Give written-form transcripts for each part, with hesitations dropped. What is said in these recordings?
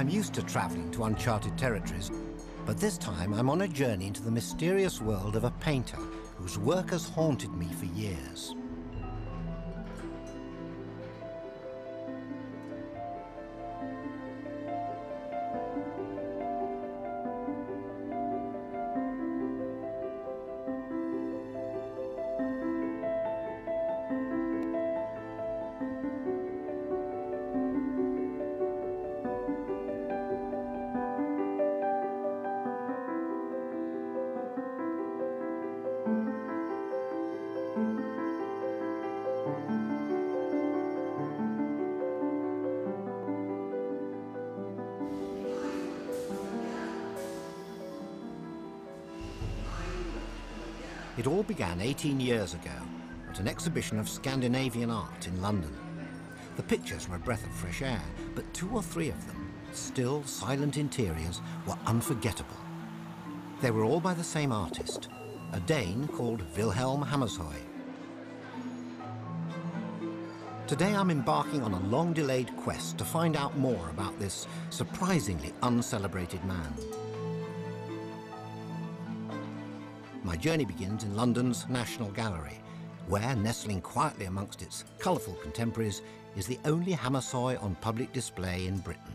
I'm used to traveling to uncharted territories, but this time I'm on a journey into the mysterious world of a painter whose work has haunted me for years. It all began 18 years ago at an exhibition of Scandinavian art in London. The pictures were a breath of fresh air, but two or three of them, still silent interiors, were unforgettable. They were all by the same artist, a Dane called Vilhelm Hammershøi. Today I'm embarking on a long-delayed quest to find out more about this surprisingly uncelebrated man. My journey begins in London's National Gallery, where, nestling quietly amongst its colourful contemporaries, is the only Hammershøi on public display in Britain.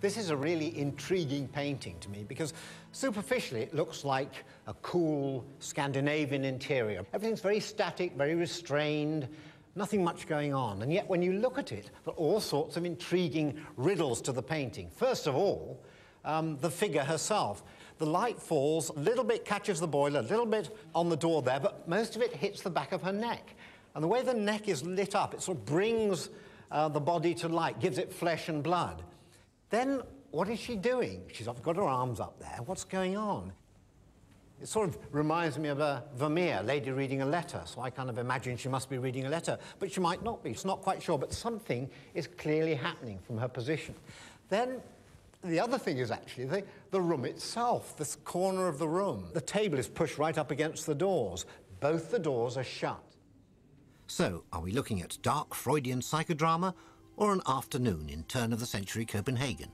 This is a really intriguing painting to me because superficially it looks like a cool Scandinavian interior. Everything's very static, very restrained. Nothing much going on, and yet when you look at it, there are all sorts of intriguing riddles to the painting. First of all, the figure herself. The light falls, a little bit catches the boiler, a little bit on the door there, but most of it hits the back of her neck. And the way the neck is lit up, it sort of brings the body to light, gives it flesh and blood. Then what is she doing? She's got her arms up there. What's going on? It sort of reminds me of a Vermeer, lady reading a letter, so I kind of imagine she must be reading a letter, but she might not be, it's not quite sure, but something is clearly happening from her position. Then the other thing is actually the room itself, this corner of the room. The table is pushed right up against the doors. Both the doors are shut. So, are we looking at dark Freudian psychodrama or an afternoon in turn-of-the-century Copenhagen?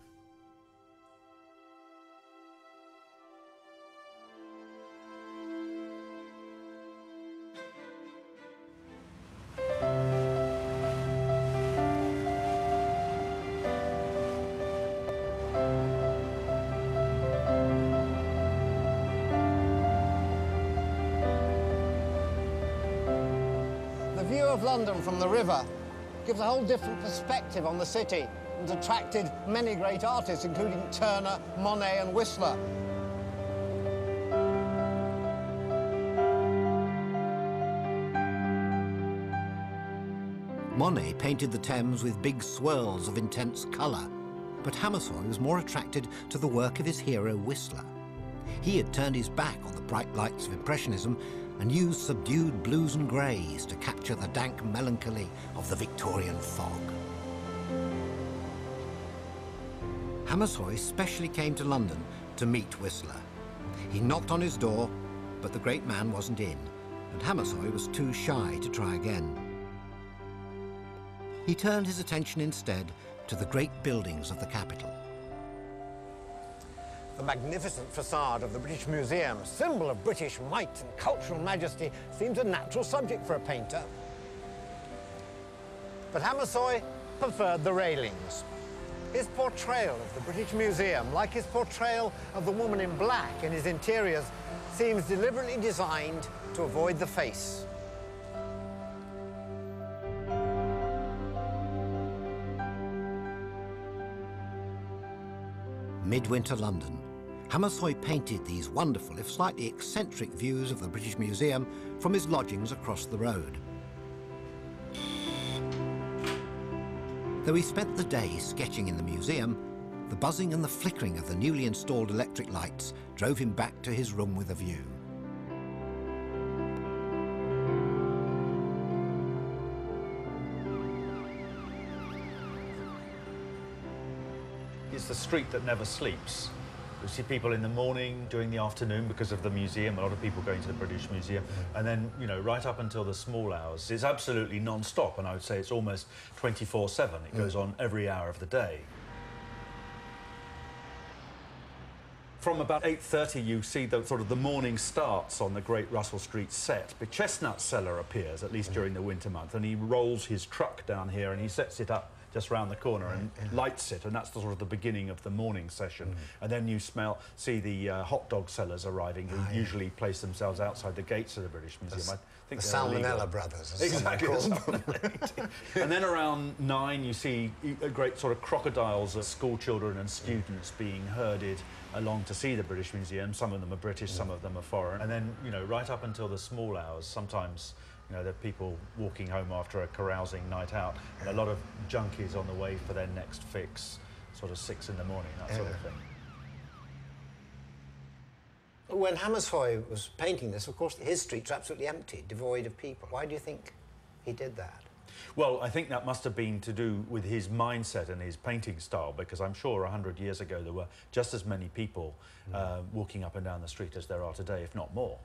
London from the river gives a whole different perspective on the city and attracted many great artists, including Turner, Monet and Whistler. Monet painted the Thames with big swirls of intense colour, but Hammershøi was more attracted to the work of his hero Whistler. He had turned his back on the bright lights of Impressionism and used subdued blues and greys to capture the dank melancholy of the Victorian fog. Hammershøi specially came to London to meet Whistler. He knocked on his door, but the great man wasn't in, and Hammershøi was too shy to try again. He turned his attention instead to the great buildings of the capital. The magnificent facade of the British Museum, symbol of British might and cultural majesty, seems a natural subject for a painter. But Hammershøi preferred the railings. His portrayal of the British Museum, like his portrayal of the woman in black in his interiors, seems deliberately designed to avoid the face. Midwinter London. Hammershøi painted these wonderful, if slightly eccentric, views of the British Museum from his lodgings across the road. Though he spent the day sketching in the museum, the buzzing and the flickering of the newly installed electric lights drove him back to his room with a view. It's the street that never sleeps. You'll see people in the morning, during the afternoon because of the museum, a lot of people going to the British Museum, and then, you know, right up until the small hours, it's absolutely non-stop, and I would say it's almost 24/7. It goes on every hour of the day. From about 8:30, you see the sort of the morning starts on the Great Russell Street set. The chestnut seller appears, at least during the winter month, and he rolls his truck down here and he sets it up just round the corner and lights it, and that's the sort of the beginning of the morning session. And then you see the hot dog sellers arriving, who usually place themselves outside the gates of the British Museum. I think the Salmonella brothers. Exactly. And then around 9, you see a great sort of crocodiles of schoolchildren and students being herded along to see the British Museum. Some of them are British, some of them are foreign. And then, you know, right up until the small hours, sometimes, you know, there are people walking home after a carousing night out, and a lot of junkies on the way for their next fix, sort of 6 in the morning, that sort of thing. When Hammershøi was painting this, of course, his streets were absolutely empty, devoid of people. Why do you think he did that? Well, I think that must have been to do with his mindset and his painting style, because I'm sure 100 years ago there were just as many people walking up and down the street as there are today, if not more.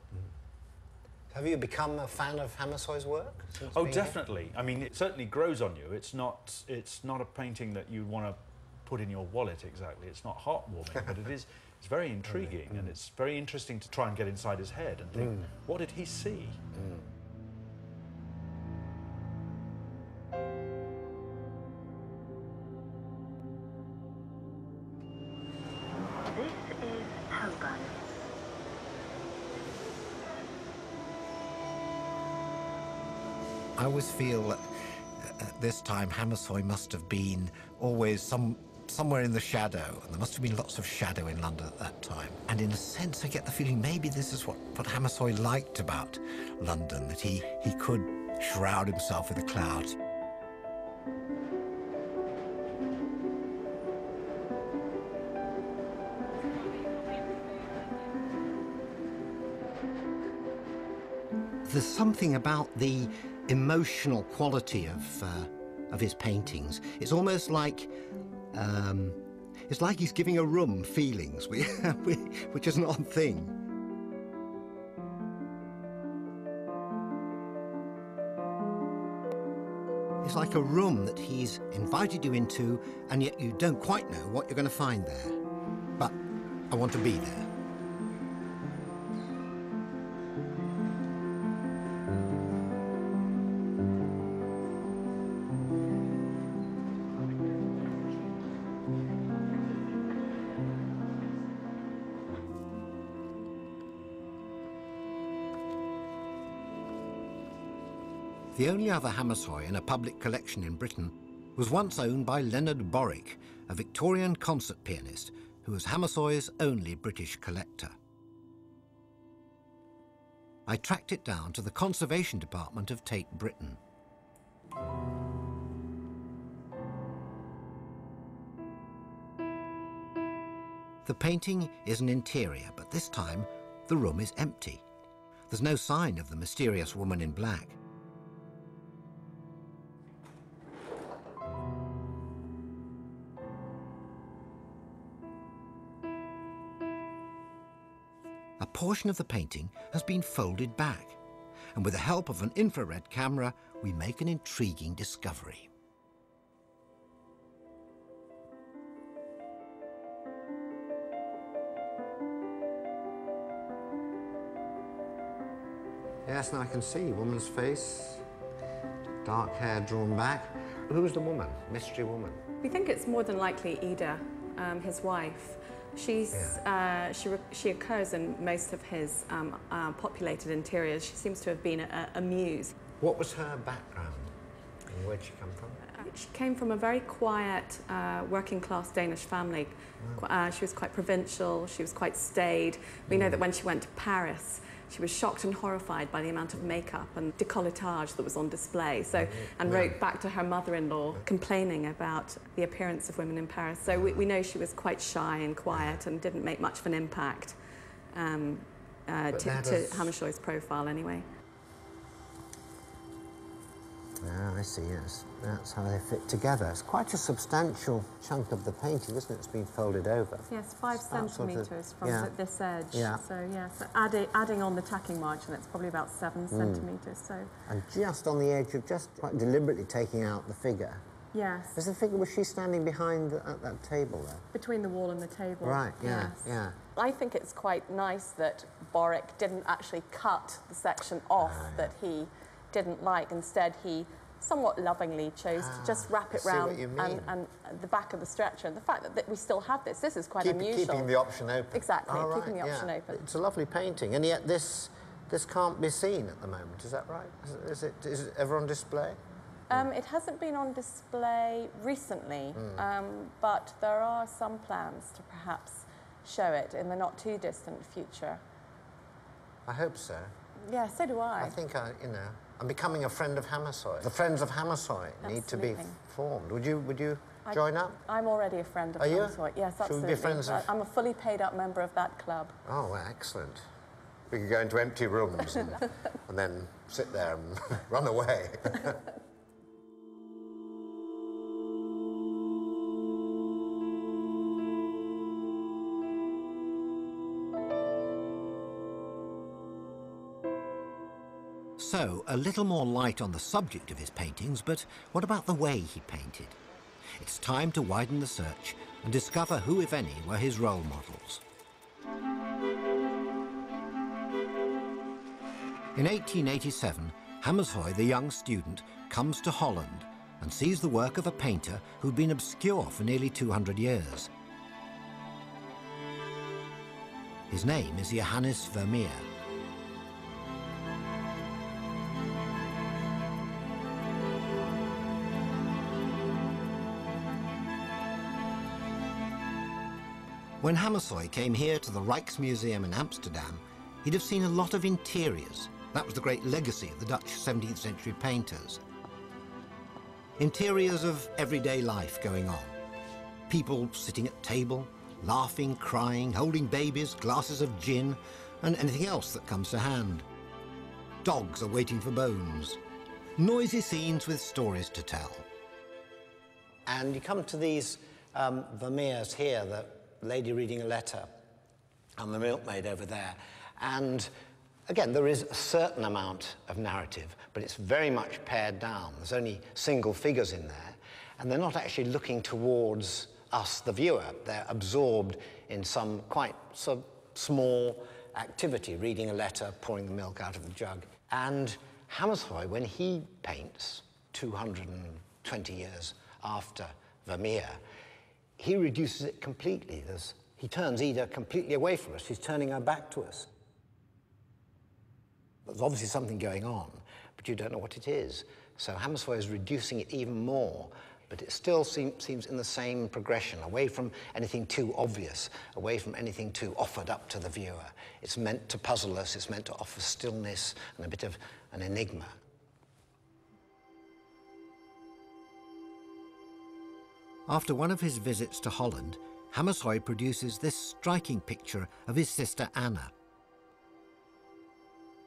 Have you become a fan of Hammershøi's work? Oh, definitely. I mean, it certainly grows on you. It's not a painting that you want to put in your wallet exactly. It's not heartwarming, but it is. It's very intriguing, and it's very interesting to try and get inside his head and think, what did he see? I always feel that at this time Hammershøi must have been always somewhere in the shadow, and there must have been lots of shadow in London at that time. And in a sense I get the feeling maybe this is what Hammershøi liked about London, that he could shroud himself with a cloud. There's something about the emotional quality of his paintings. It's almost like it's like he's giving a room feelings, which is an odd thing. It's like a room that he's invited you into, and yet you don't quite know what you're going to find there. But I want to be there. The only other Hammershøi in a public collection in Britain was once owned by Leonard Borwick, a Victorian concert pianist who was Hammershøi's only British collector. I tracked it down to the Conservation Department of Tate Britain. The painting is an interior, but this time the room is empty. There's no sign of the mysterious woman in black. A portion of the painting has been folded back, and with the help of an infrared camera, we make an intriguing discovery. Yes, now I can see a woman's face, dark hair drawn back. Who's the woman, mystery woman? We think it's more than likely Ida, his wife. She occurs in most of his populated interiors. She seems to have been a muse. What was her background and where'd she come from? She came from a very quiet, working-class Danish family. She was quite provincial, she was quite staid. We know that when she went to Paris, she was shocked and horrified by the amount of makeup and decolletage that was on display, and wrote back to her mother-in-law complaining about the appearance of women in Paris. So we know she was quite shy and quiet and didn't make much of an impact to Hammershøi's profile anyway. Ah, I see, yes. That's how they fit together. It's quite a substantial chunk of the painting, isn't it? It's been folded over. Yes, 5 centimetres sort of, from this edge. Yeah. So, yeah, so adding on the tacking margin, it's probably about 7 centimetres. So. And just on the edge of just quite deliberately taking out the figure. Yes. Is the figure, was she standing behind at that table there? Between the wall and the table. Right, yeah, yes. Yeah. I think it's quite nice that Borwick didn't actually cut the section off that he didn't like. Instead, he somewhat lovingly chose to just wrap it round and the back of the stretcher. And the fact that we still have this, this is quite unusual. Keeping the option open. Exactly, keeping the option open. It's a lovely painting, and yet this can't be seen at the moment, is that right? Is it ever on display? It hasn't been on display recently, but there are some plans to perhaps show it in the not-too-distant future. I hope so. Yeah, so do I. I think, you know, I'm becoming a friend of Hammershøi. The Friends of Hammershøi need to be formed. Would you join up? I'm already a friend of Hammershøi. Are you? Yes, absolutely. Should we be friends of... I'm a fully paid-up member of that club. Oh, well, excellent. We could go into empty rooms and, and then sit there and run away. So, a little more light on the subject of his paintings, but what about the way he painted? It's time to widen the search and discover who, if any, were his role models. In 1887, Hammershøi, the young student, comes to Holland and sees the work of a painter who'd been obscure for nearly 200 years. His name is Johannes Vermeer. When Hammershøi came here to the Rijksmuseum in Amsterdam, he'd have seen a lot of interiors. That was the great legacy of the Dutch 17th century painters. Interiors of everyday life going on. People sitting at table, laughing, crying, holding babies, glasses of gin, and anything else that comes to hand. Dogs are waiting for bones. Noisy scenes with stories to tell. And you come to these Vermeers here, the lady reading a letter and the milkmaid over there. And again, there is a certain amount of narrative, but it's very much pared down. There's only single figures in there, and they're not actually looking towards us, the viewer. They're absorbed in some quite small activity, reading a letter, pouring the milk out of the jug. And Hammershøi, when he paints 220 years after Vermeer, he reduces it completely. He turns Ida completely away from us. He's turning her back to us. There's obviously something going on, but you don't know what it is. So Hammershøi is reducing it even more, but it still seems in the same progression, away from anything too obvious, away from anything too offered up to the viewer. It's meant to puzzle us. It's meant to offer stillness and a bit of an enigma. After one of his visits to Holland, Hammershøi produces this striking picture of his sister Anna,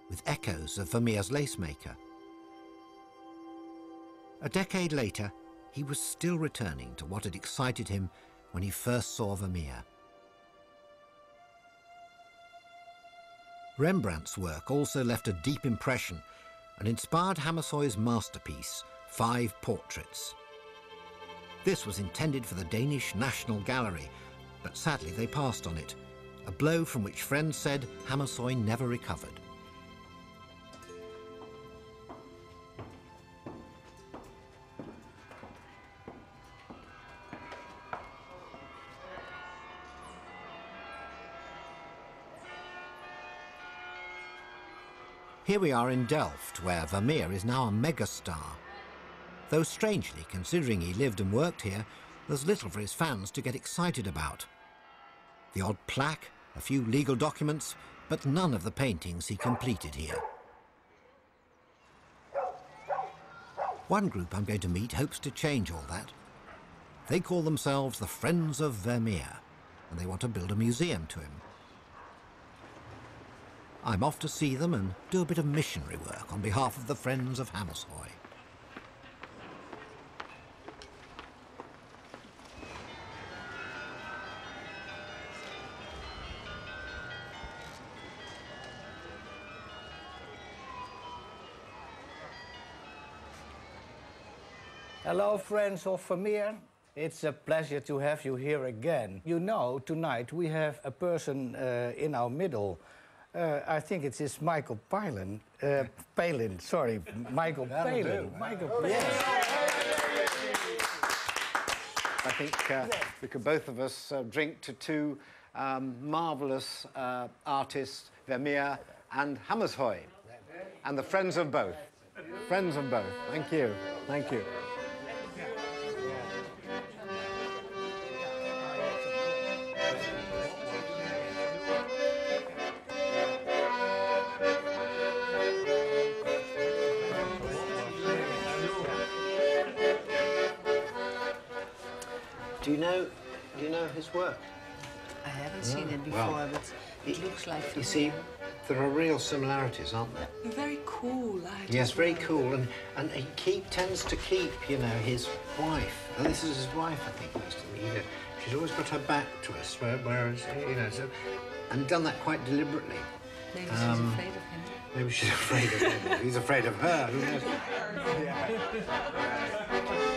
with echoes of Vermeer's lacemaker. A decade later, he was still returning to what had excited him when he first saw Vermeer. Rembrandt's work also left a deep impression and inspired Hammershøi's masterpiece, 5 Portraits. This was intended for the Danish National Gallery, but sadly they passed on it, a blow from which friends said Hammershøi never recovered. Here we are in Delft, where Vermeer is now a megastar. Though strangely, considering he lived and worked here, there's little for his fans to get excited about. The odd plaque, a few legal documents, but none of the paintings he completed here. One group I'm going to meet hopes to change all that. They call themselves the Friends of Vermeer, and they want to build a museum to him. I'm off to see them and do a bit of missionary work on behalf of the Friends of Hammershøi. Hello, friends of Vermeer. It's a pleasure to have you here again. You know, tonight we have a person in our middle. I think it is Michael Palin. Palin, sorry, Michael Palin. Michael Palin. I think we could both of us drink to two marvellous artists, Vermeer and Hammershøi, and the friends of both. Friends of both. Thank you. Thank you. Do you know his work? I haven't seen it before, but it looks like... You see, there are real similarities, aren't there? You're very cool, I Yes, very cool, and he tends to keep, you know, his wife. And this is his wife, I think, most of the year. She's always got her back to us, whereas, you know, so, and done that quite deliberately. Maybe she's afraid of him. Maybe she's afraid of him. He's afraid of her. Who knows? Yeah.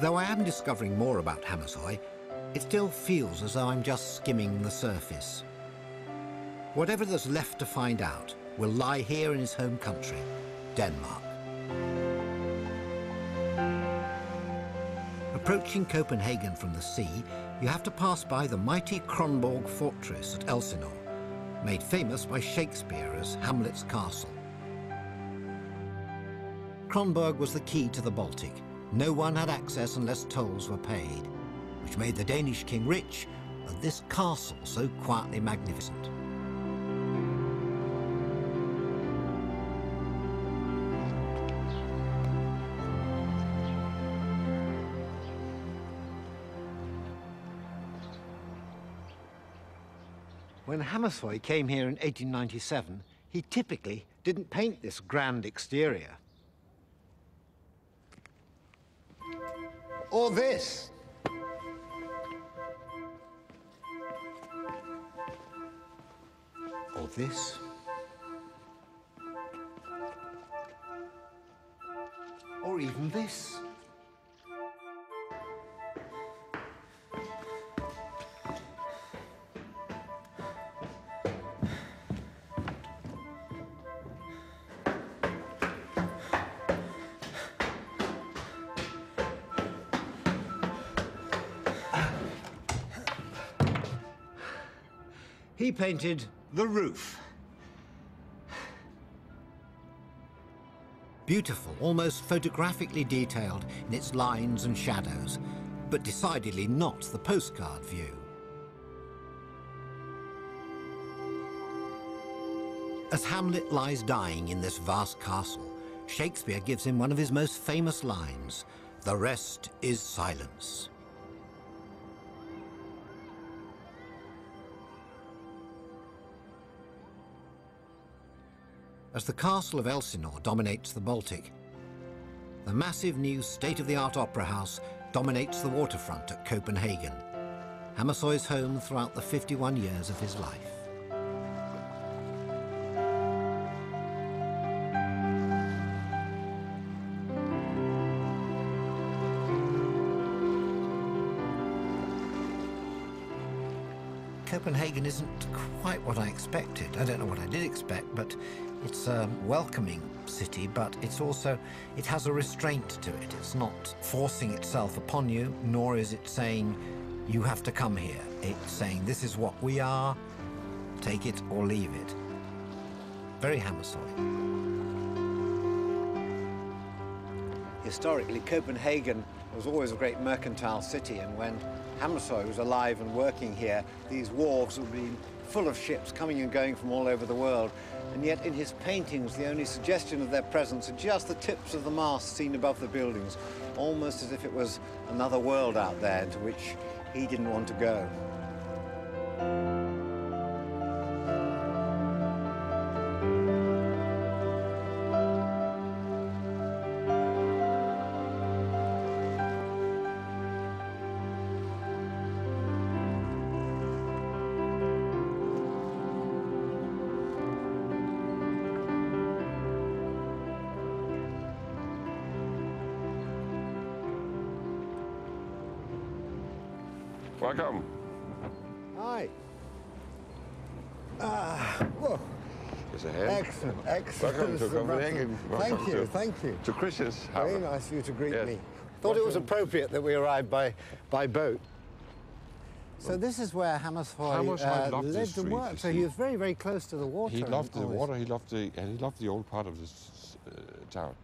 Though I am discovering more about Hammershøi, it still feels as though I'm just skimming the surface. Whatever there's left to find out will lie here in his home country, Denmark. Approaching Copenhagen from the sea, you have to pass by the mighty Kronborg fortress at Elsinore, made famous by Shakespeare as Hamlet's castle. Kronborg was the key to the Baltic. No one had access unless tolls were paid, which made the Danish king rich and this castle so quietly magnificent. When Hammershøi came here in 1897, he typically didn't paint this grand exterior. Or this. Or this. Or even this. He painted the roof. Beautiful, almost photographically detailed in its lines and shadows, but decidedly not the postcard view. As Hamlet lies dying in this vast castle, Shakespeare gives him one of his most famous lines, "The rest is silence." As the castle of Elsinore dominates the Baltic, the massive new state-of-the-art opera house dominates the waterfront at Copenhagen, Hammershøi's home throughout the 51 years of his life. Copenhagen isn't quite what I expected. I don't know what I did expect, but it's a welcoming city, but it's also, it has a restraint to it. It's not forcing itself upon you, nor is it saying, you have to come here. It's saying, this is what we are, take it or leave it. Very Hammershøi. Historically, Copenhagen was always a great mercantile city, and when Hammershøi was alive and working here, these wharves would be full of ships coming and going from all over the world. And yet in his paintings, the only suggestion of their presence are just the tips of the masts seen above the buildings, almost as if it was another world out there into which he didn't want to go. Welcome. Hi. Well, excellent, excellent. Welcome to Copenhagen. Welcome thank you. To Christians. Very nice of you to greet me. Thought it was appropriate that we arrived by boat. So this is where Hammershøi lived and worked. So he was very, very close to the water. He loved the water. He loved the and he loved the old part of this town.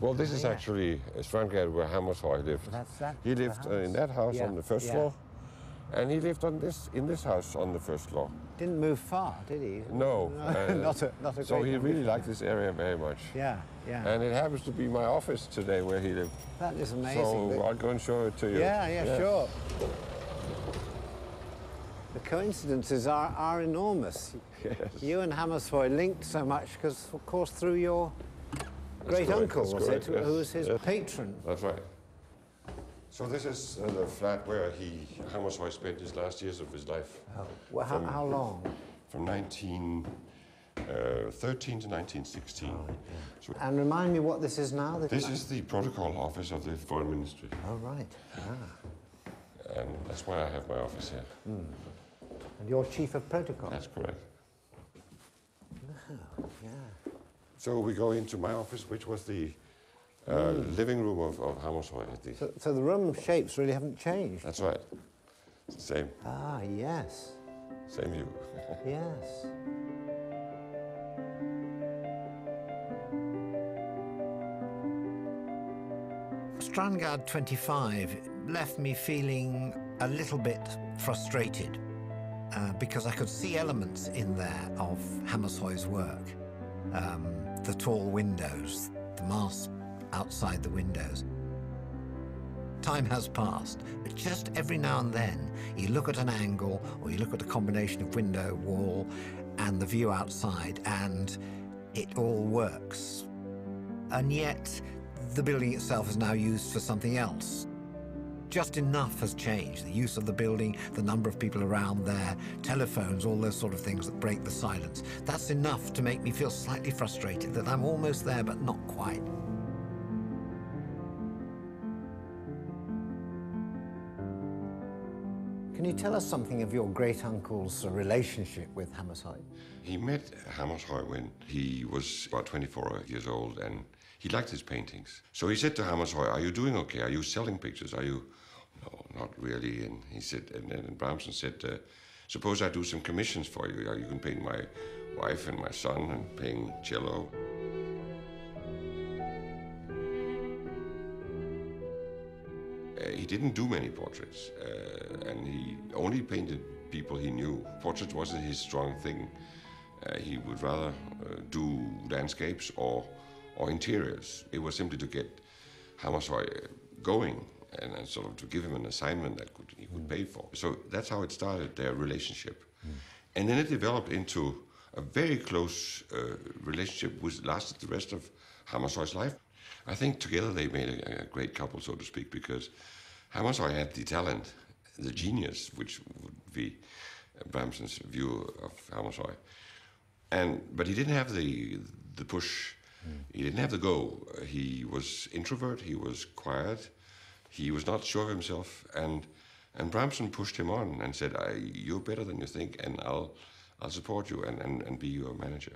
Well, this is actually Strandgade where Hammershøi lived. He lived in that house on the first floor, and he lived on this in this house on the first floor. Didn't move far, did he? No, not a so he really liked this area very much. Yeah, yeah. And it happens to be my office today where he lived. That is amazing. So I'll go and show it to you. Yeah, yeah, yeah. Sure. The coincidences are enormous. Yes. You and Hammershøi linked so much because, of course, through your great uncle, who was his patron. That's right. So this is the flat where Hammershøi spent his last years of his life. Oh. Well, how long? From 1913 to 1916. Oh, yeah. So and remind me what this is now? This is the protocol office of the Foreign Ministry. Oh, right. Ah. And that's why I have my office here. Mm. And you're chief of protocol? That's correct. Oh, yeah. So we go into my office, which was the living room of Hammershøi. So the room shapes really haven't changed? That's right. It's the same. Ah, yes. Same you. Yes. Strandgade 25 left me feeling a little bit frustrated because I could see elements in there of Hammershøi's work. The tall windows, the mast outside the windows. Time has passed, but just every now and then you look at an angle or you look at a combination of window, wall, and the view outside, and it all works. And yet, the building itself is now used for something else. Just enough has changed. The use of the building, the number of people around there, telephones, all those sort of things that break the silence. That's enough to make me feel slightly frustrated that I'm almost there, but not quite. Can you tell us something of your great-uncle's relationship with Hammershøi? He met Hammershøi when he was about 24 years old, and he liked his paintings. So he said to Hammershøi, "Are you doing okay? Are you selling pictures? Are you..." "No, not really." And he said, and Bramsen said, "Suppose I do some commissions for you. You can paint my wife and my son and playing cello." He didn't do many portraits, and he only painted people he knew. Portraits wasn't his strong thing. He would rather do landscapes or interiors. It was simply to get Hammershøi going and sort of to give him an assignment that he could pay for. So that's how it started, their relationship. Mm. And then it developed into a very close relationship which lasted the rest of Hammershøi's life. I think together they made a great couple, so to speak, because Hammershøi had the talent, the genius, which would be Bramsen's view of Hammershøi. But he didn't have the push. He didn't have the go. He was introvert, he was quiet, he was not sure of himself, and Bramsen pushed him on and said, "You're better than you think, and I'll support you and be your manager."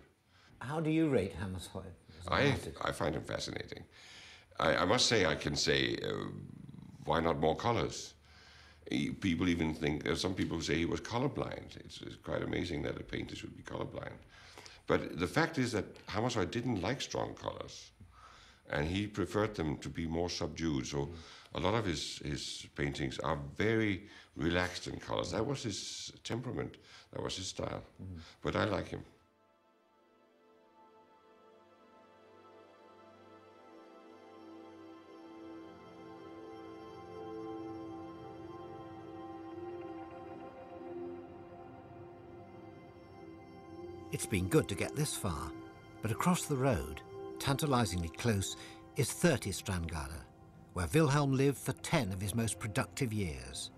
How do you rate Hammershøi? I find him fascinating. I must say, I can say, why not more colors? People even think, some people say he was colorblind. It's quite amazing that a painter should be colorblind. But the fact is that Hammershøi didn't like strong colors, and he preferred them to be more subdued. So a lot of his paintings are very relaxed in colors. That was his temperament, that was his style. Mm. But I like him. It's been good to get this far, but across the road, tantalizingly close, is 30 Strandgade, where Vilhelm lived for 10 of his most productive years.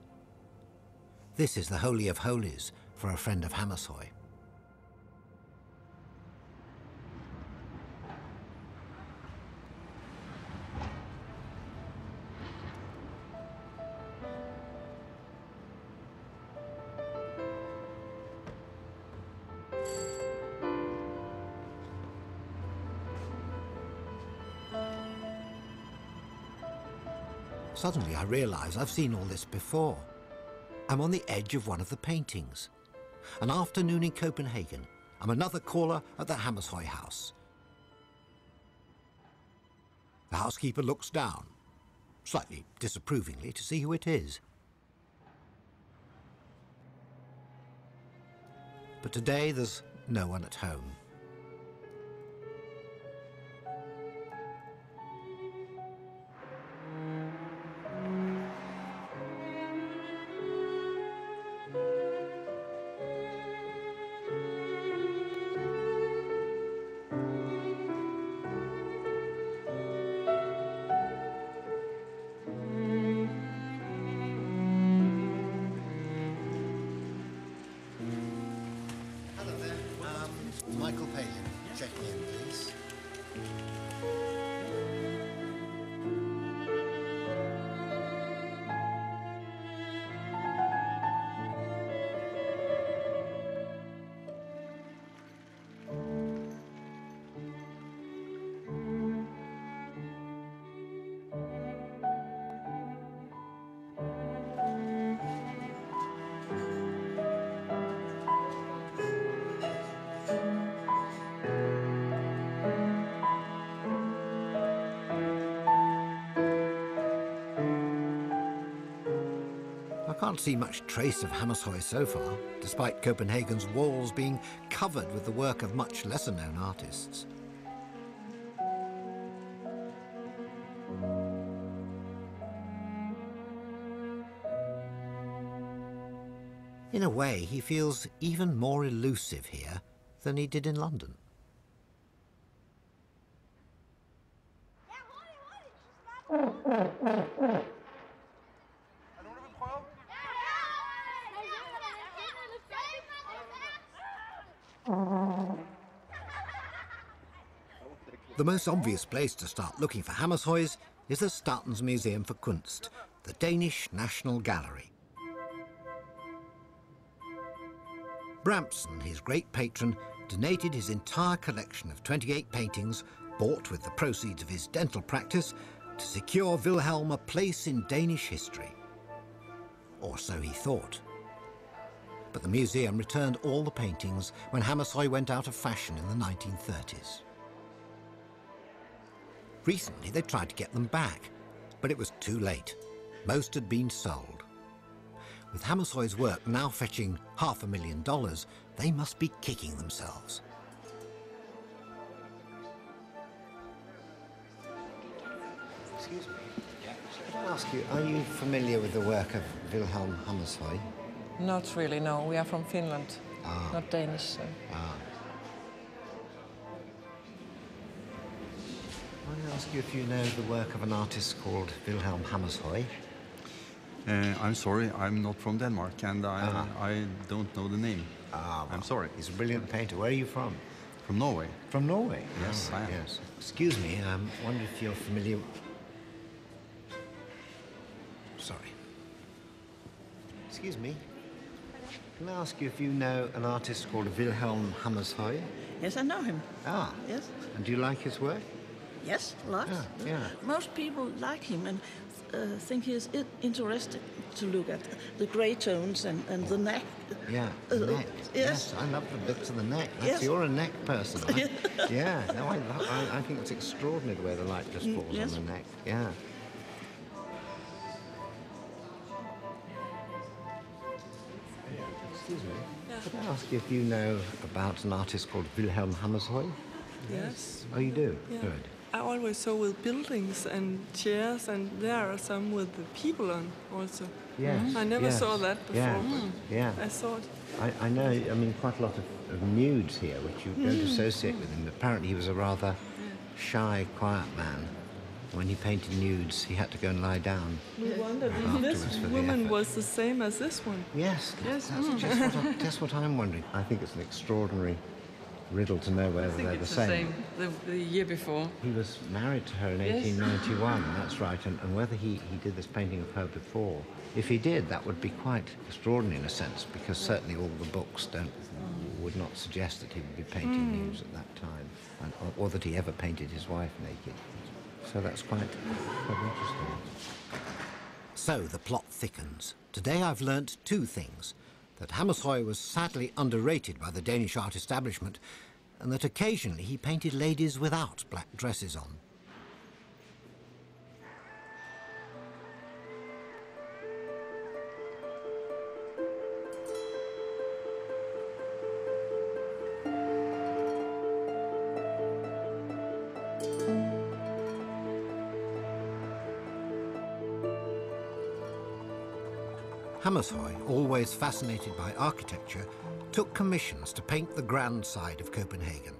This is the Holy of Holies for a friend of Hammershøi. Suddenly I realize I've seen all this before. I'm on the edge of one of the paintings. An afternoon in Copenhagen, I'm another caller at the Hammershøi house. The housekeeper looks down, slightly disapprovingly, to see who it is. But today there's no one at home. Michael Palin, checking in, please. I can't see much trace of Hammershøi so far, despite Copenhagen's walls being covered with the work of much lesser-known artists. In a way, he feels even more elusive here than he did in London. The most obvious place to start looking for Hammershøis is the Statens Museum for Kunst, the Danish National Gallery. Bramsen, his great patron, donated his entire collection of 28 paintings, bought with the proceeds of his dental practice, to secure Vilhelm a place in Danish history. Or so he thought. But the museum returned all the paintings when Hammershøi went out of fashion in the 1930s. Recently, they tried to get them back, but it was too late. Most had been sold. With Hammershøi's work now fetching $500,000, they must be kicking themselves. Excuse me. Can I ask you, are you familiar with the work of Vilhelm Hammershøi? Not really, no. We are from Finland, not Danish. So. I'll ask you if you know the work of an artist called Vilhelm Hammershøi. I'm sorry, I'm not from Denmark, and I don't know the name. Well, I'm sorry. He's a brilliant painter. Where are you from? From Norway. From Norway? Yes, I am. Yes. Excuse me, I wonder if you're familiar... Sorry. Excuse me. Can I ask you if you know an artist called Vilhelm Hammershøi? Yes, I know him. Ah. Yes. And do you like his work? Yes, lots. Yeah. Most people like him and think he is interesting to look at. The grey tones and the neck. Yeah, the neck. Yes, I love the bits of the neck. Yes. You're a neck person. I think it's extraordinary the way the light just falls on the neck. Yeah. Excuse me. Yeah. Could I ask you if you know about an artist called Vilhelm Hammershøi? Yes. Oh, you do? Yeah. Good. I always saw with buildings and chairs, and there are some with the people on also. Yes, I never saw that before. Yeah. I saw it. I know, I mean, quite a lot of nudes here, which you don't associate with him. Apparently he was a rather shy, quiet man. When he painted nudes, he had to go and lie down. We wondered if this woman was the same as this one. Yes, that's just what I'm wondering. I think it's an extraordinary riddle to know whether they're the same. The year before. He was married to her in 1891, that's right, and whether he did this painting of her before. If he did, that would be quite extraordinary in a sense, because certainly all the books would not suggest that he would be painting nudes at that time, or that he ever painted his wife naked. So that's quite interesting. So the plot thickens. Today I've learnt two things: that Hammershøi was sadly underrated by the Danish art establishment, and that occasionally he painted ladies without black dresses on. Hammershøi, always fascinated by architecture, took commissions to paint the grand side of Copenhagen,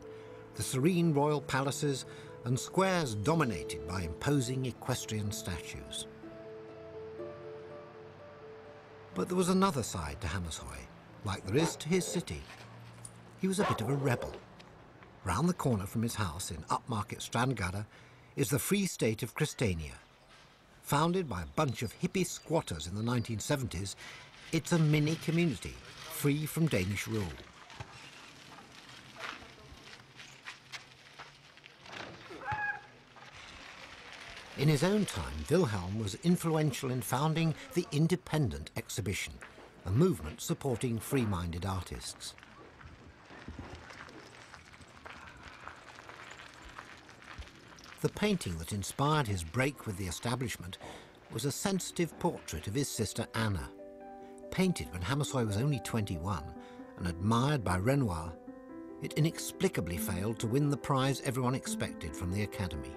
the serene royal palaces and squares dominated by imposing equestrian statues. But there was another side to Hammershøi, like there is to his city. He was a bit of a rebel. Round the corner from his house in upmarket Strandgade is the Free State of Christania. Founded by a bunch of hippie squatters in the 1970s, it's a mini community, free from Danish rule. In his own time, Vilhelm was influential in founding the Independent Exhibition, a movement supporting free-minded artists. The painting that inspired his break with the establishment was a sensitive portrait of his sister Anna, painted when Hammershøi was only 21 and admired by Renoir. It inexplicably failed to win the prize everyone expected from the Academy.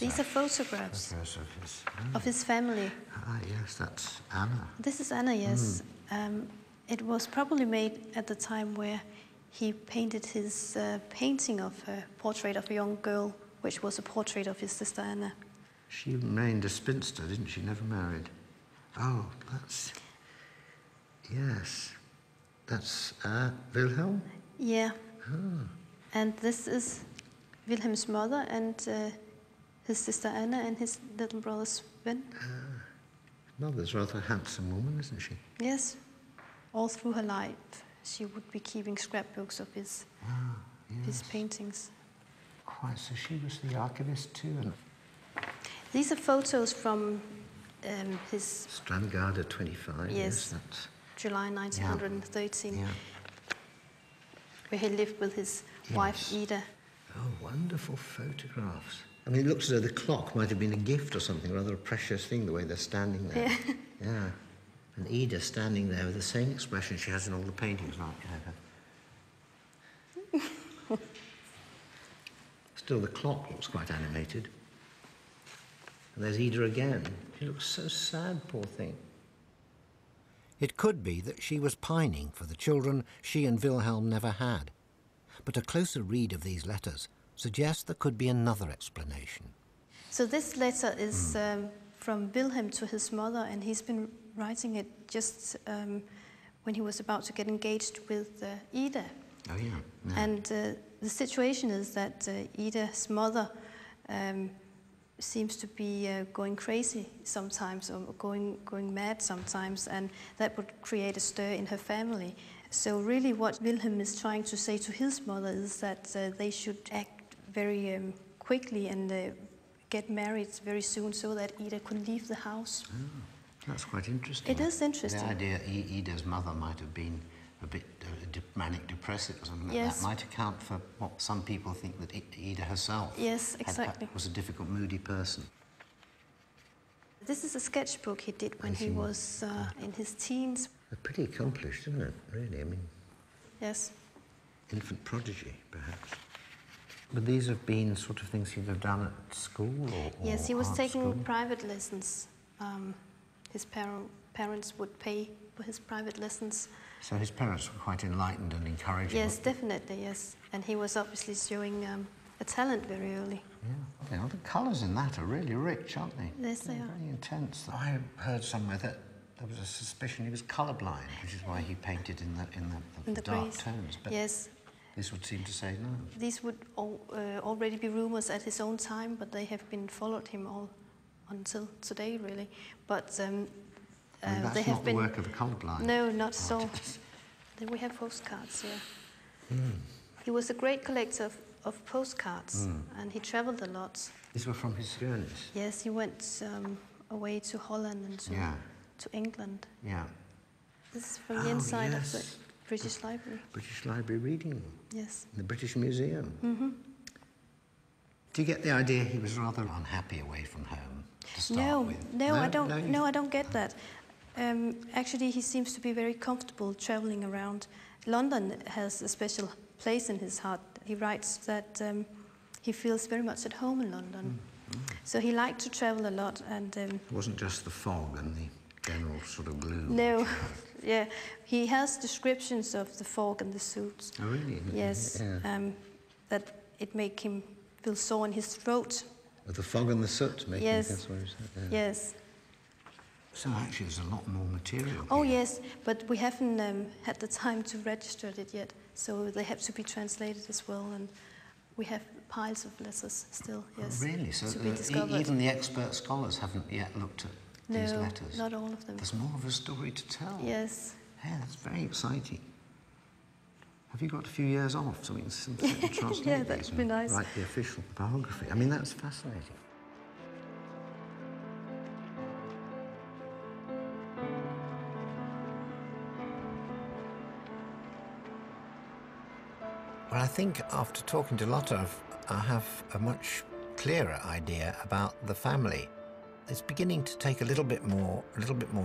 These are photographs of his family. Ah, yes, that's Anna. This is Anna, yes. It was probably made at the time where he painted his painting of a portrait of a young girl, which was a portrait of his sister Anna. She remained a spinster, didn't she? Never married. Oh, that's... Yes. That's Vilhelm? Yeah. Oh. And this is Wilhelm's mother and... his sister Anna and his little brother Sven. Mother's rather a handsome woman, isn't she? Yes. All through her life, she would be keeping scrapbooks of his, his paintings. Quite. So she was the archivist too. And these are photos from his Strandgade 25. Yes, that's... July 1913, where he lived with his wife Ida. Oh, wonderful photographs. I mean, it looks as though the clock might have been a gift or something, rather a precious thing, the way they're standing there. Yeah. And Ida standing there with the same expression she has in all the paintings, like her. Still, the clock looks quite animated. And there's Ida again. She looks so sad, poor thing. It could be that she was pining for the children she and Vilhelm never had. But a closer read of these letters suggests there could be another explanation. So this letter is from Vilhelm to his mother, and he's been writing it just when he was about to get engaged with Ida. Oh, yeah. And the situation is that Ida's mother seems to be going crazy sometimes, or going mad sometimes, and that would create a stir in her family. So really what Vilhelm is trying to say to his mother is that they should act very quickly and get married very soon so that Ida could leave the house. Oh, that's quite interesting. It is interesting. The idea Ida's mother might have been a bit manic depressive or something like that. That might account for what some people think that Ida herself was a difficult, moody person. This is a sketchbook he did when he was in his teens. Pretty accomplished, isn't it, really? I mean... Yes. Infant prodigy, perhaps. But these have been sort of things he'd have done at school or Yes, he was taking private lessons. His parents would pay for his private lessons. So his parents were quite enlightened and encouraging? Yes, definitely, yes. And he was obviously showing a talent very early. Yeah. Well, the colours in that are really rich, aren't they? Yes, they are. Very intense. I heard somewhere that there was a suspicion he was colourblind, which is why he painted in the dark tones. But this would seem to say no. These would already be rumours at his own time, but they have been followed him all until today, really. But I mean, that's not the work of a colourblind. No, not so. Then we have postcards here. He was a great collector of postcards, and he travelled a lot. These were from his journeys? Yes, he went away to Holland and to England. Yeah. This is from the inside of the British Library. British Library reading room. Yes. The British Museum. Mm-hmm. Do you get the idea he was rather unhappy away from home to start with? No, I don't. No, I don't get that. Actually, he seems to be very comfortable travelling around. London has a special place in his heart. He writes that he feels very much at home in London. So he liked to travel a lot and... it wasn't just the fog and the general sort of gloom. No, he has descriptions of the fog and the soot. Oh, really? Yes, that it make him feel sore in his throat. The fog and the soot make him feel sore in his throat? Yes. So actually there's a lot more material. Oh, yes, but we haven't had the time to register it yet. So they have to be translated as well, and we have piles of letters still, Oh, really? So even the expert scholars haven't yet looked at these letters? No, not all of them. There's more of a story to tell. Yes. Yeah, that's very exciting. Have you got a few years off so we can translate that would be nice. Write the official biography? I mean, that's fascinating. Well, I think after talking to Lotta, I have a much clearer idea about the family. It's beginning to take a little bit more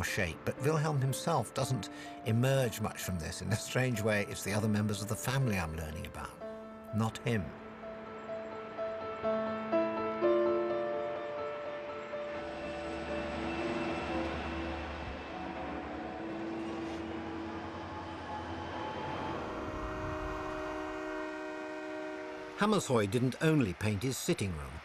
shape, but Vilhelm himself doesn't emerge much from this. In a strange way, it's the other members of the family I'm learning about, not him. Hammershøi didn't only paint his sitting room.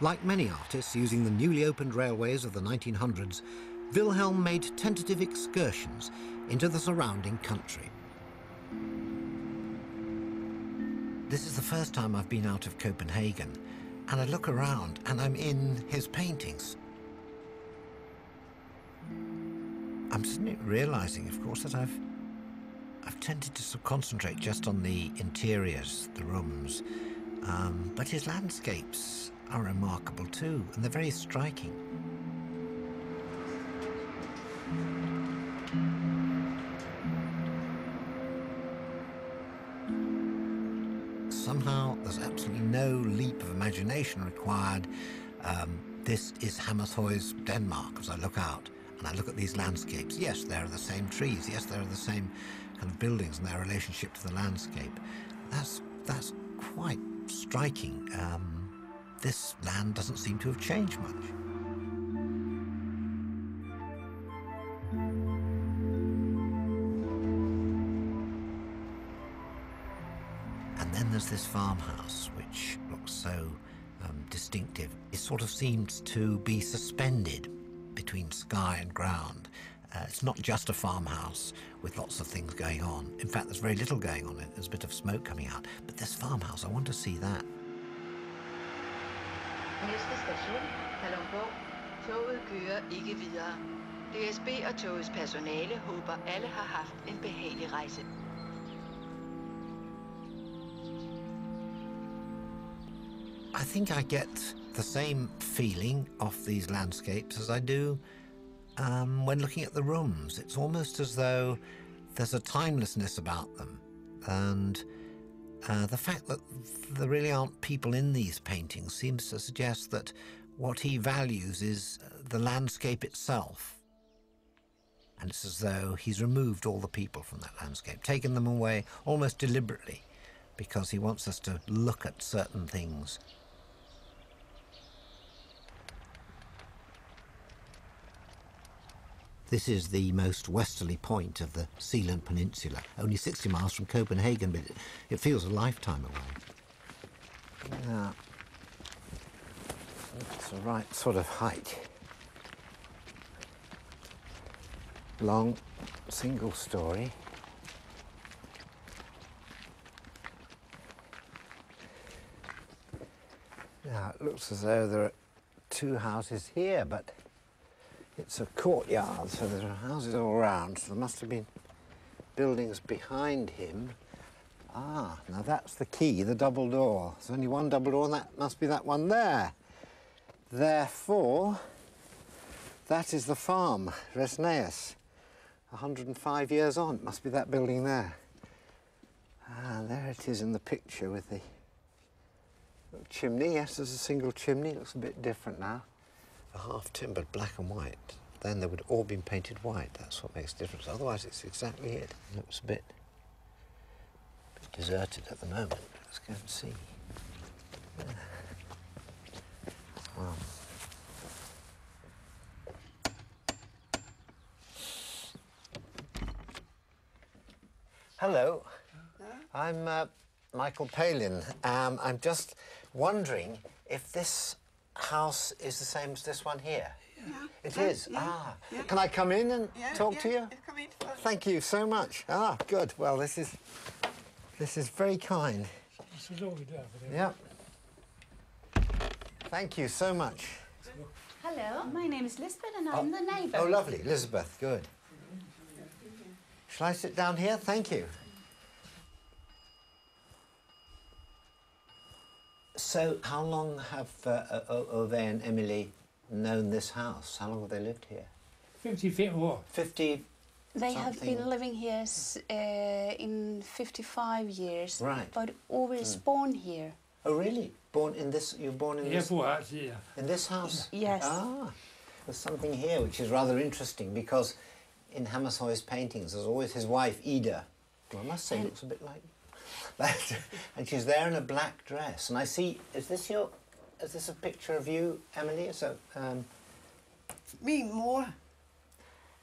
Like many artists using the newly opened railways of the 1900s, Vilhelm made tentative excursions into the surrounding country. This is the first time I've been out of Copenhagen, and I look around and I'm in his paintings. I'm suddenly realising, of course, that I've tended to concentrate just on the interiors, the rooms, but his landscapes are remarkable too, and they're very striking. Somehow there's absolutely no leap of imagination required. This is Hammershøi's Denmark as I look out, and I look at these landscapes. Yes, there are the same trees, yes, there are the same kind of buildings and their relationship to the landscape. That's quite striking. This land doesn't seem to have changed much. And then there's this farmhouse, which looks so distinctive. It sort of seems to be suspended between sky and ground. It's not just a farmhouse with lots of things going on. In fact, there's very little going on. There's a bit of smoke coming out. But this farmhouse, I want to see that. Næste station, Kalundborg. Toget kører ikke videre. DSB og togets personale håber, alle har haft en behagelig rejse. I think I get the same feeling off these landscapes as I do when looking at the rooms. It's almost as though There's a timelessness about them, and the fact that there really aren't people in these paintings seems to suggest that what he values is the landscape itself. And it's as though he's removed all the people from that landscape, taken them away almost deliberately, because he wants us to look at certain things. This is the most westerly point of the Sealand Peninsula, only 60 miles from Copenhagen, but it feels a lifetime away. Yeah. It's the right sort of height. Long, single story. Now, it looks as though there are two houses here, but it's a courtyard, so there are houses all around, so there must have been buildings behind him. Ah, now that's the key, the double door. There's only one double door, and that must be that one there. Therefore, that is the farm, Resnaeus. 105 years on, it must be that building there. Ah, there it is in the picture with the chimney. Yes, there's a single chimney. It looks a bit different now. Half-timbered black and white, then they would all been painted white. That's what makes the difference. Otherwise, it's exactly it. It looks a bit deserted at the moment. Let's go and see. Yeah. Wow. Hello. I'm Michael Palin. I'm just wondering if this house is the same as this one here. Yeah. It is. Yeah. Ah. Yeah. Can I come in and talk to you? Come in. Thank you so much. Ah, good. Well, this is very kind. This is all we do over there. Yeah. Thank you so much. Hello, my name is Lisbeth and I'm the neighbour. Oh, lovely. Lisbeth, good. Shall I sit down here? Thank you. So, how long have Ove and Emily known this house? How long have they lived here? 50 years. 50. They have been living here in 55 years. Right. But Ove is born here. Oh, really? Born in this? You're born in this? Yeah. In this house? Yes. Ah, there's something here which is rather interesting because in Hammershøi's paintings, there's always his wife Ida. Well, I must say, looks a bit like. And she's there in a black dress. And I see, is this a picture of you, Emily? So, me more.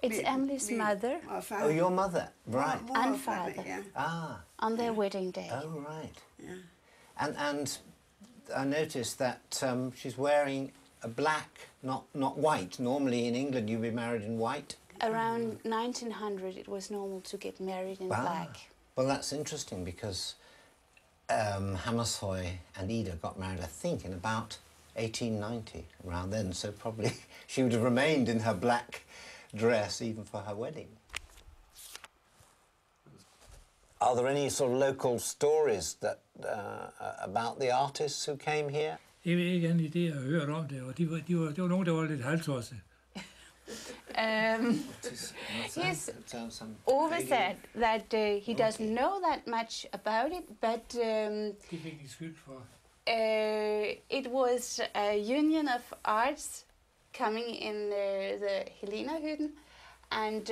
It's Emily's mother. Oh, your mother, right? And father. Yeah. Ah. On their wedding day. Oh, right. Yeah. And I noticed that she's wearing a black, not white. Normally in England you'd be married in white. Around 1900, it was normal to get married in black. Well, that's interesting because Hammershøi and Ida got married, I think, in about 1890, around then, so probably she would have remained in her black dress even for her wedding. Are there any sort of local stories that about the artists who came here? Jeg ved ikke andet det jeg hører om det, og det var nogen der var lidt halvtosset. Ove said that he doesn't know that much about it, but it was a union of arts coming in the Helena Hütten, and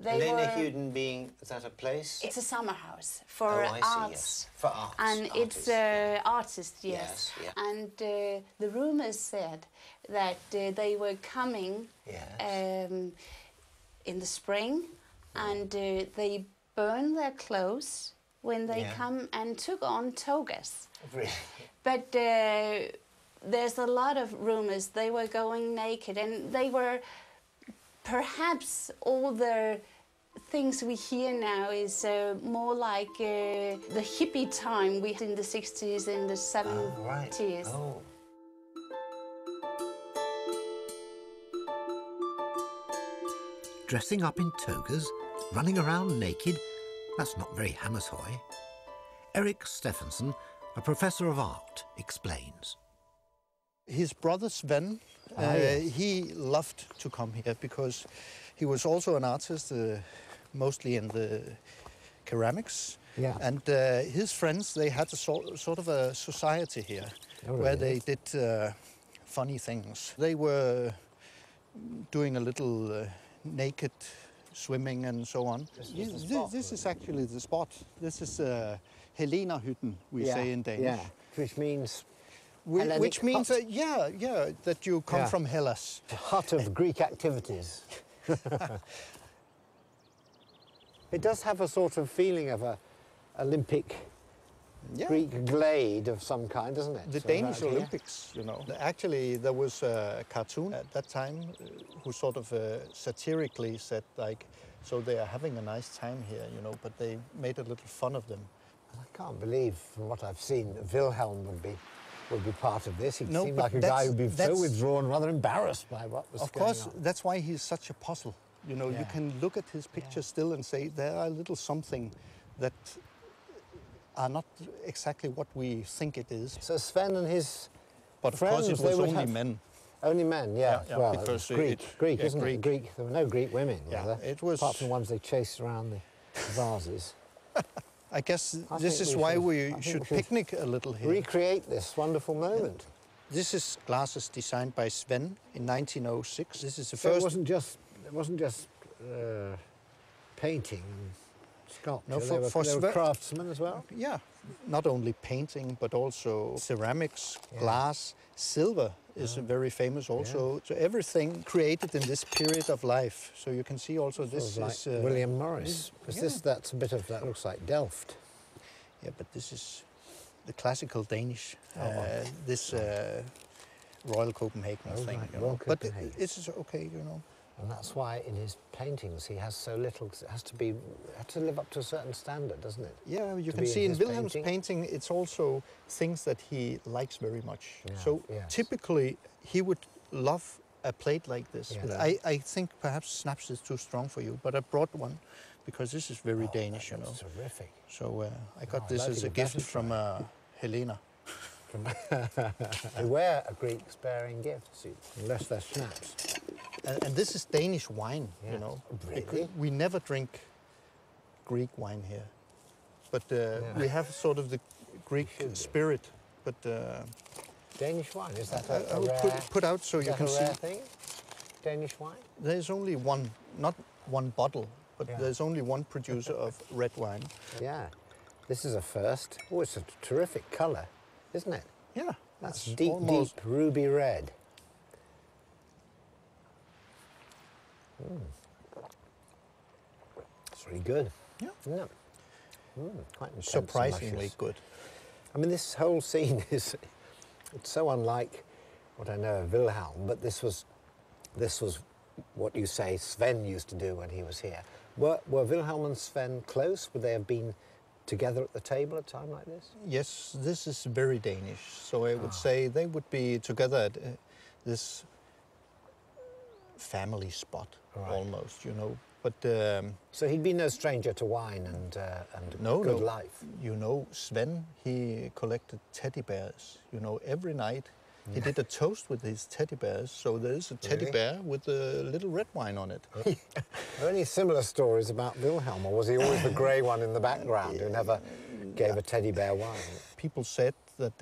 Helena Hütten being, is that a place? It's a summer house for arts. Yes. For arts. And artists, it's artists, yes. And the rumours said that they were coming in the spring, and they burn their clothes when they come and took on togas. Really? But there's a lot of rumours. They were going naked, and they were perhaps all the things we hear now is more like the hippie time we had in the 60s and the 70s. Oh, right. Oh. Dressing up in togas, running around naked, that's not very Hammershøi. Eric Stephenson, a professor of art, explains. His brother Sven, he loved to come here because he was also an artist mostly in the ceramics. Yeah. And his friends, they had a sort of a society here, oh, where really? They did funny things. They were doing a little naked swimming and so on. This is actually the spot. This is Helena Hütten, we say in Danish. Yeah. Which means... Which means, that you come from Hellas. The hut of Greek activities. It does have a sort of feeling of a Olympic Greek glade of some kind, doesn't it? The Danish Olympics, you know. Actually, there was a cartoon at that time who sort of satirically said, like, so they are having a nice time here, you know, but they made a little fun of them. I can't believe, from what I've seen, that Vilhelm would be part of this. He seemed like a guy who'd be so withdrawn, rather embarrassed by what was going on. Of course, that's why he's such a puzzle. You know, you can look at his picture still and say, there are a little something that are not exactly what we think it is. So Sven and his friends, of course, it was only men. Only men, well, because Greek, isn't it? Greek. There were no Greek women, were there? It was... Apart from the ones they chased around the vases. I guess this is why we should picnic a little here. Recreate this wonderful moment. This is glasses designed by Sven in 1906. This is the first... It wasn't just painting and sculpture. No, they were craftsmen as well? Yeah, not only painting, but also ceramics, glass, silver is very famous also. Yeah. So everything created in this period of life. So you can see also this sort of is... Like William Morris. That's a bit of... That looks like Delft. Yeah, but this is the classical Danish. Royal Copenhagen thing. Right. You know? Royal Copenhagen. But it's okay, you know. And that's why in his paintings he has so little, because it has to live up to a certain standard, doesn't it? Yeah, you can see in Wilhelm's painting, it's also things that he likes very much. Yeah, so typically he would love a plate like this. Yeah. I think perhaps snaps is too strong for you, but I brought one because this is very Danish, you know. Terrific. So I got this as a gift from Helena. They wear a Greek-sparing gift suit, unless they're snaps. And this is Danish wine, you know. Really? We never drink Greek wine here. But we have sort of the Greek spirit. But Danish wine, is that a rare, put out so you can see. Thing? Danish wine? There's only one, not one bottle, but there's only one producer of red wine. Yeah, this is a first. Oh, it's a terrific color, isn't it? Yeah. That's deep, deep ruby red. It's really good. Yeah. Isn't it? Quite intense. Surprisingly good. I mean, this whole scene it's so unlike what I know of Vilhelm, but this was what you say Sven used to do when he was here. Were Vilhelm and Sven close? Would they have been together at the table at a time like this? Yes, this is very Danish. So I would say they would be together at this family spot, almost, you know. But so he'd be no stranger to wine and life. You know, Sven, he collected teddy bears. You know, every night he did a toast with his teddy bears. So there's a teddy bear with a little red wine on it. Are there any similar stories about Vilhelm, or was he always the grey one in the background who never gave a teddy bear wine? People said that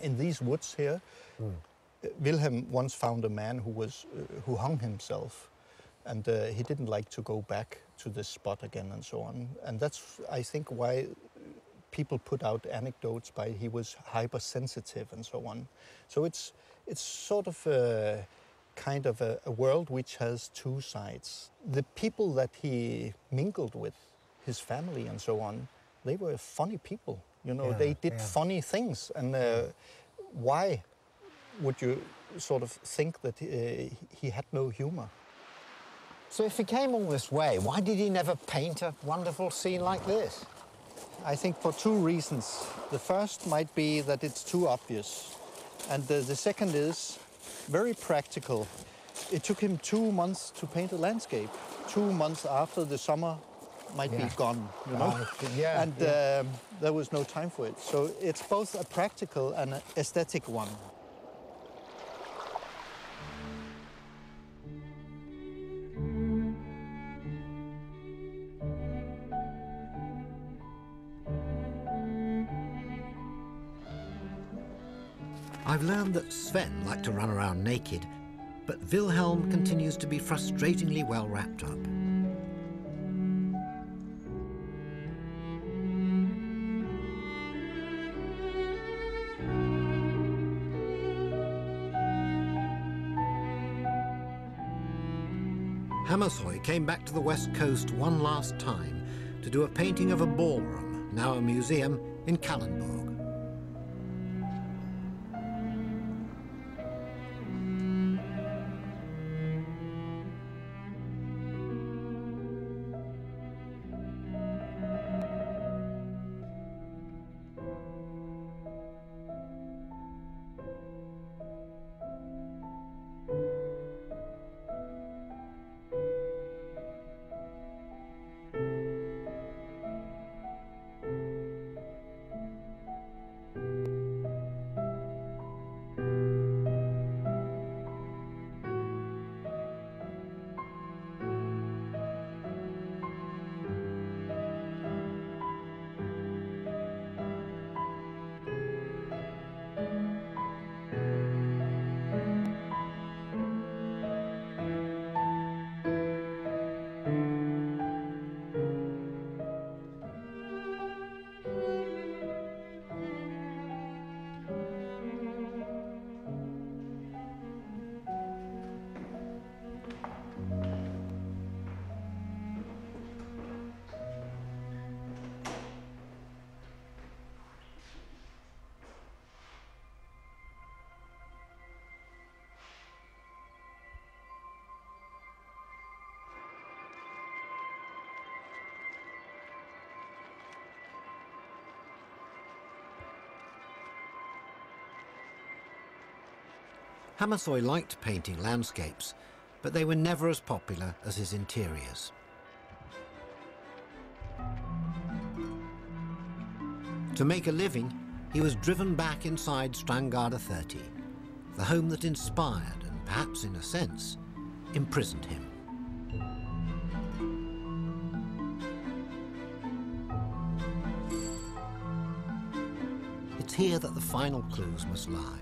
in these woods here, Vilhelm once found a man who hung himself, and he didn't like to go back to this spot again and so on. And that's, I think, why people put out anecdotes by he was hypersensitive and so on. So it's sort of a kind of a world which has two sides. The people that he mingled with, his family and so on, they were funny people. You know, they did funny things. And why would you sort of think that he had no humour? So if he came all this way, why did he never paint a wonderful scene like this? I think for two reasons. The first might be that it's too obvious. And the second is very practical. It took him 2 months to paint a landscape. 2 months after the summer might be gone, you know? There was no time for it. So it's both a practical and an aesthetic one. I've learned that Sven liked to run around naked, but Vilhelm continues to be frustratingly well wrapped up. Hammershøi came back to the west coast one last time to do a painting of a ballroom, now a museum, in Kalundborg. Hammershøi liked painting landscapes, but they were never as popular as his interiors. To make a living, he was driven back inside Strandgade 30, the home that inspired and perhaps in a sense, imprisoned him. It's here that the final clues must lie.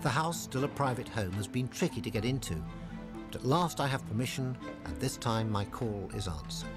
The house, still a private home, has been tricky to get into, but at last I have permission, and this time my call is answered.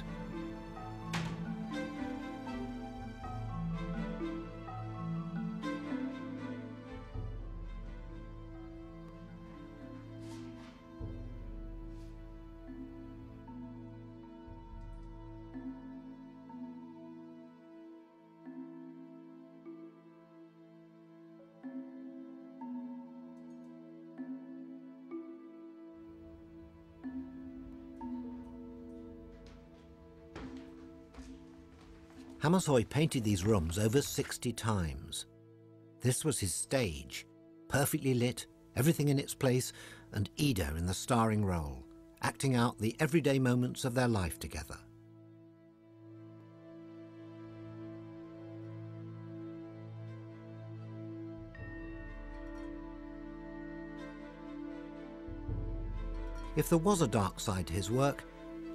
Hammershøi painted these rooms over 60 times. This was his stage, perfectly lit, everything in its place, and Ida in the starring role, acting out the everyday moments of their life together. If there was a dark side to his work,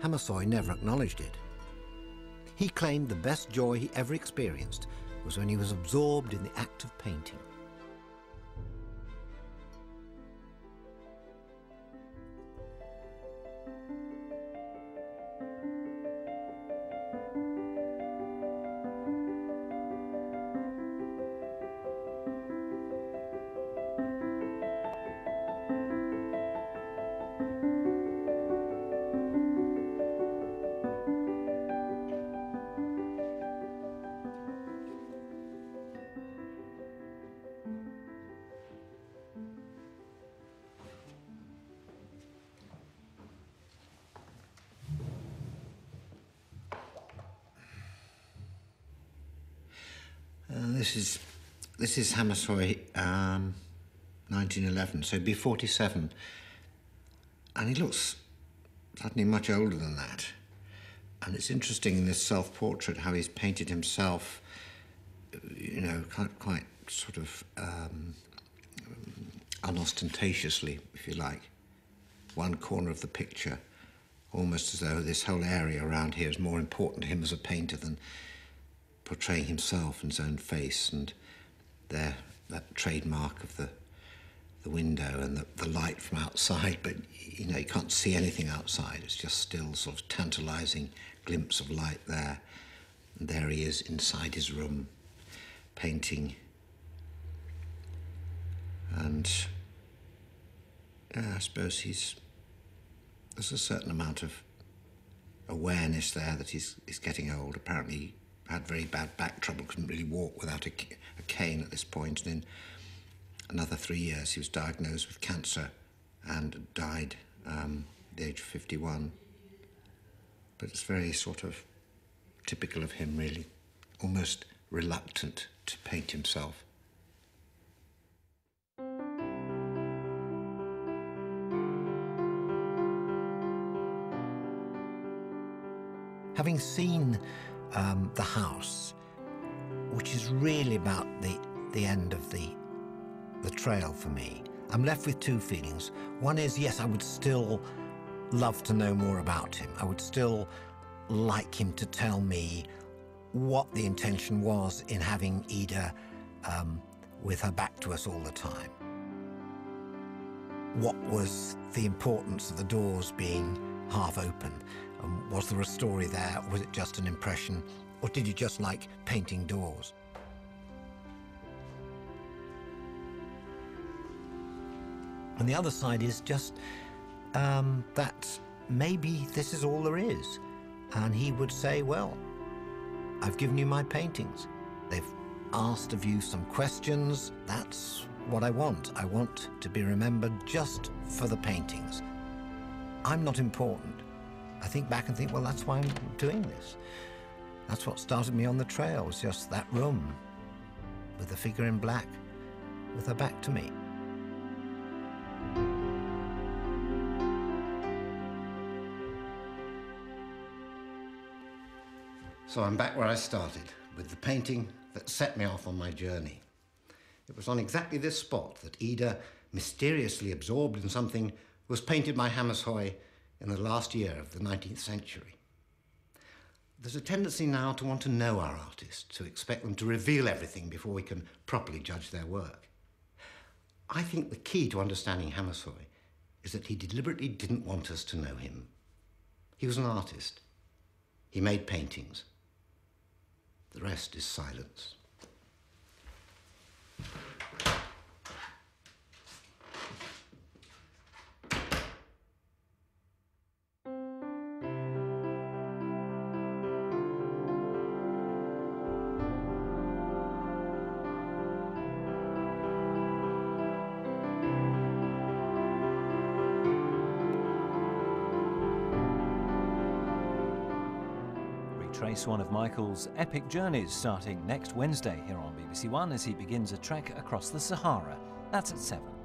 Hammershøi never acknowledged it. He claimed the best joy he ever experienced was when he was absorbed in the act of painting. This is Hammershøi, 1911, so he'd be 47. And he looks suddenly much older than that. And it's interesting in this self-portrait how he's painted himself, you know, quite sort of unostentatiously, if you like. One corner of the picture, almost as though this whole area around here is more important to him as a painter than portray himself in his own face, and there, that trademark of the window and the light from outside, but you know, you can't see anything outside, it's just still sort of tantalizing glimpse of light there. And there he is inside his room, painting. And yeah, I suppose there's a certain amount of awareness there that he's getting old. Apparently he had very bad back trouble, couldn't really walk without a cane at this point. And in another 3 years he was diagnosed with cancer and died at the age of 51. But it's very sort of typical of him, really, almost reluctant to paint himself. Having seen the house, which is really about the end of the trail for me, I'm left with two feelings. One is, yes, I would still love to know more about him. I would still like him to tell me what the intention was in having Ida with her back to us all the time. What was the importance of the doors being half open? Was there a story there, or was it just an impression? Or did you just like painting doors? And the other side is just that maybe this is all there is. And he would say, well, I've given you my paintings. They've asked of you some questions. That's what I want. I want to be remembered just for the paintings. I'm not important. I think back and think, well, that's why I'm doing this. That's what started me on the trail, was just that room with the figure in black, with her back to me. So I'm back where I started, with the painting that set me off on my journey. It was on exactly this spot that Ida, mysteriously absorbed in something, was painted by Hammershøi in the last year of the 19th century. There's a tendency now to want to know our artists, to expect them to reveal everything before we can properly judge their work. I think the key to understanding Hammershøi is that he deliberately didn't want us to know him. He was an artist. He made paintings. The rest is silence. Trace one of Michael's epic journeys starting next Wednesday here on BBC One as he begins a trek across the Sahara. That's at 7.